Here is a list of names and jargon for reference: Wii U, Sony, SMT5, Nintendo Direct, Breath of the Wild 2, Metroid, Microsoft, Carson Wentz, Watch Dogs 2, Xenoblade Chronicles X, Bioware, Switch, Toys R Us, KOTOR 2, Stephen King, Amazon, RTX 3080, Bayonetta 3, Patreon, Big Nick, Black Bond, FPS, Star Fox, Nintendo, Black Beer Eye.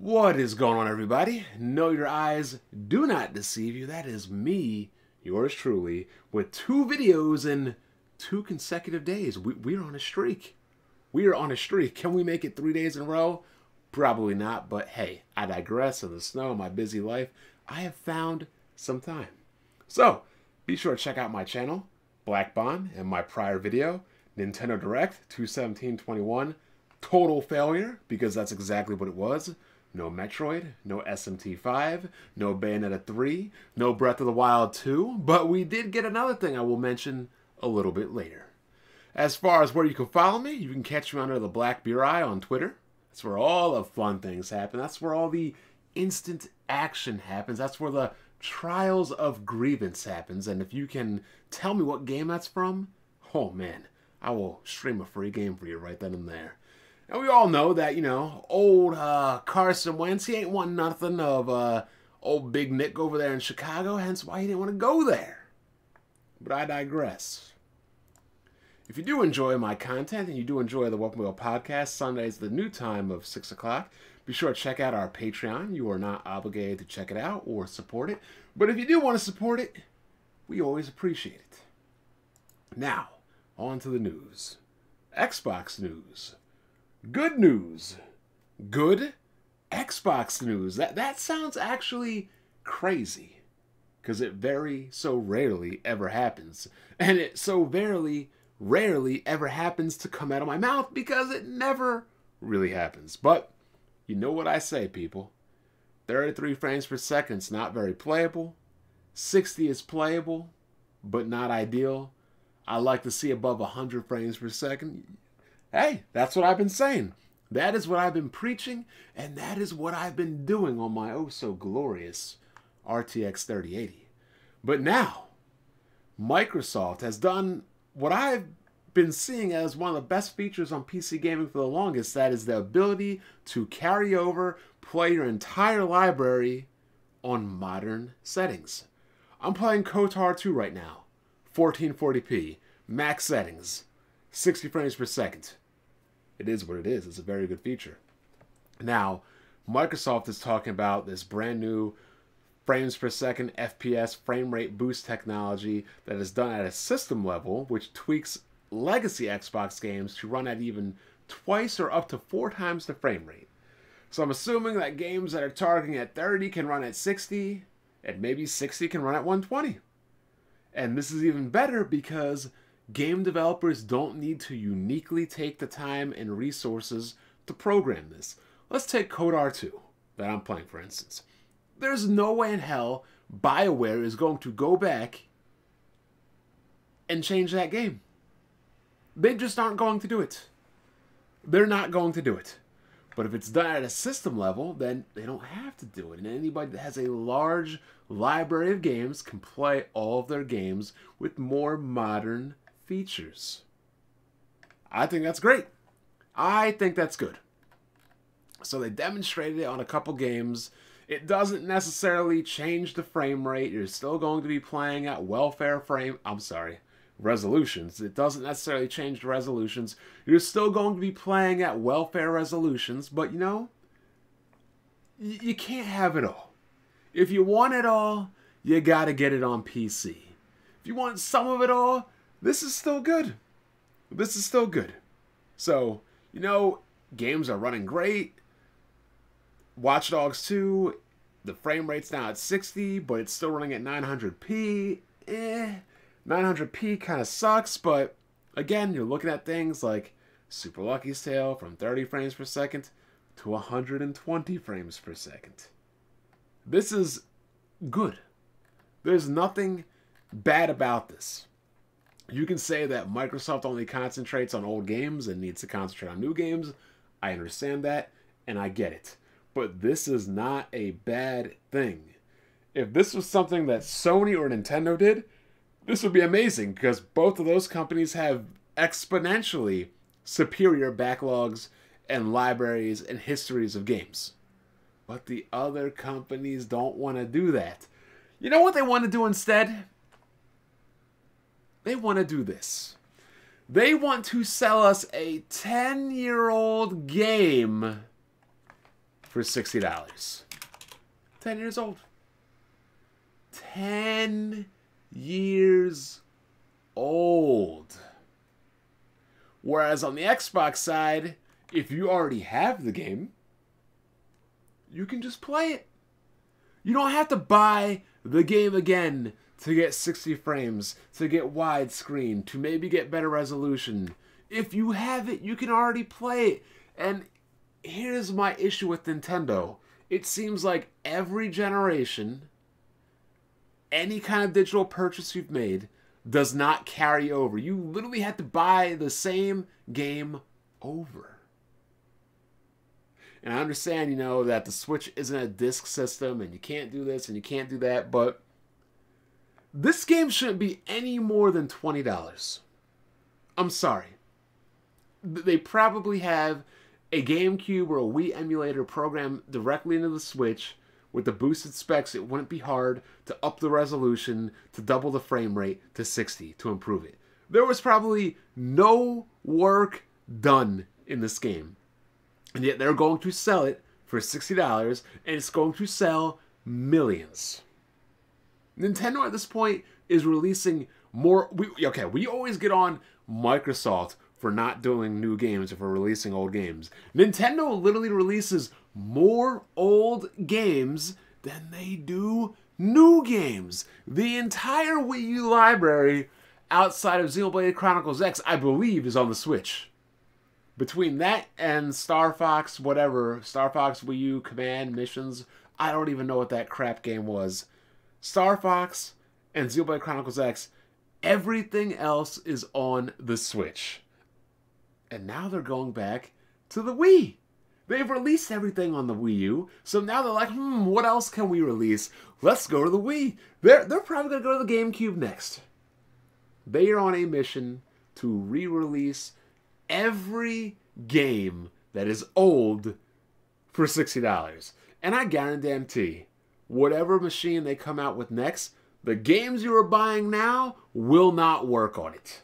What is going on, everybody? No, your eyes do not deceive you. That is me, yours truly, with two videos in 2 consecutive days. We're on a streak. We are on a streak. Can we make it 3 days in a row? Probably not, but hey, I digress. In the snow, my busy life, I have found some time. So, be sure to check out my channel, Black Bond, and my prior video, Nintendo Direct 2/17/21, total failure, because that's exactly what it was. No Metroid, no SMT5, no Bayonetta 3, no Breath of the Wild 2, but we did get another thing I will mention a little bit later. As far as where you can follow me, you can catch me under the Black Beer Eye on Twitter. That's where all the fun things happen. That's where all the instant action happens. That's where the Trials of Grievance happens. And if you can tell me what game that's from, oh man, I will stream a free game for you right then and there. And we all know that, you know, old Carson Wentz, he ain't want nothing of old Big Nick over there in Chicago, hence why he didn't want to go there. But I digress. If you do enjoy my content and you do enjoy the Weapon Wheel Podcast, Sundays the new time of 6 o'clock, be sure to check out our Patreon. You are not obligated to check it out or support it. But if you do want to support it, we always appreciate it. Now, on to the news. Xbox news. Good news. Good Xbox news. That sounds actually crazy, because it very so rarely ever happens. And it so rarely ever happens to come out of my mouth, because it never really happens. But you know what I say, people. 33 frames per second is not very playable. 60 is playable, but not ideal. I like to see above 100 frames per second. Hey, that's what I've been saying. That is what I've been preaching, and that is what I've been doing on my oh-so-glorious RTX 3080. But now, Microsoft has done what I've been seeing as one of the best features on PC gaming for the longest. That is the ability to carry over, play your entire library on modern settings. I'm playing KOTOR 2 right now, 1440p, max settings, 60 frames per second. It is what it is. It's a very good feature. Now, Microsoft is talking about this brand new frames per second FPS frame rate boost technology that is done at a system level, which tweaks legacy Xbox games to run at even twice or up to 4 times the frame rate. So I'm assuming that games that are targeting at 30 can run at 60, and maybe 60 can run at 120. And this is even better because game developers don't need to uniquely take the time and resources to program this. Let's take KOTOR 2 that I'm playing, for instance. There's no way in hell Bioware is going to go back and change that game. They just aren't going to do it. They're not going to do it. But if it's done at a system level, then they don't have to do it. And anybody that has a large library of games can play all of their games with more modern features. I think that's great. I think that's good. So they demonstrated it on a couple games. It doesn't necessarily change the frame rate. You're still going to be playing at resolutions. It doesn't necessarily change the resolutions. You're still going to be playing at welfare resolutions, but you know, you can't have it all. If you want it all, you gotta get it on PC. If you want some of it all, this is still good. This is still good. So, you know, games are running great. Watch Dogs 2, the frame rate's now at 60, but it's still running at 900p. 900p kind of sucks, but again, you're looking at things like Super Lucky's Tale from 30 frames per second to 120 frames per second. This is good. There's nothing bad about this. You can say that Microsoft only concentrates on old games and needs to concentrate on new games. I understand that, and I get it. But this is not a bad thing. If this was something that Sony or Nintendo did, this would be amazing, because both of those companies have exponentially superior backlogs and libraries and histories of games. But the other companies don't want to do that. You know what they want to do instead? They want to do this. They want to sell us a 10-year-old game for $60. 10 years old. 10 years old. Whereas on the Xbox side, if you already have the game, you can just play it. You don't have to buy the game again to get 60 frames, to get widescreen, to maybe get better resolution. If you have it, you can already play it. And here's my issue with Nintendo. It seems like every generation, any kind of digital purchase you've made does not carry over. You literally have to buy the same game over. And I understand, you know, that the Switch isn't a disc system and you can't do this and you can't do that, but this game shouldn't be any more than $20. I'm sorry. They probably have a GameCube or a Wii emulator programmed directly into the Switch. With the boosted specs, it wouldn't be hard to up the resolution, to double the frame rate to 60, to improve it. There was probably no work done in this game. And yet they're going to sell it for $60, and it's going to sell millions. Nintendo at this point is releasing more... We always get on Microsoft for not doing new games or for releasing old games. Nintendo literally releases more old games than they do new games. The entire Wii U library outside of Xenoblade Chronicles X, I believe, is on the Switch. Between that and Star Fox, whatever, Star Fox, Wii U, Command, Missions, I don't even know what that crap game was. Star Fox and Xenoblade Chronicles X, everything else is on the Switch. And now they're going back to the Wii. They've released everything on the Wii U, so now they're like, what else can we release? Let's go to the Wii. They're probably going to go to the GameCube next. They are on a mission to re-release every game that is old for $60. And I guarantee, whatever machine they come out with next, the games you are buying now will not work on it.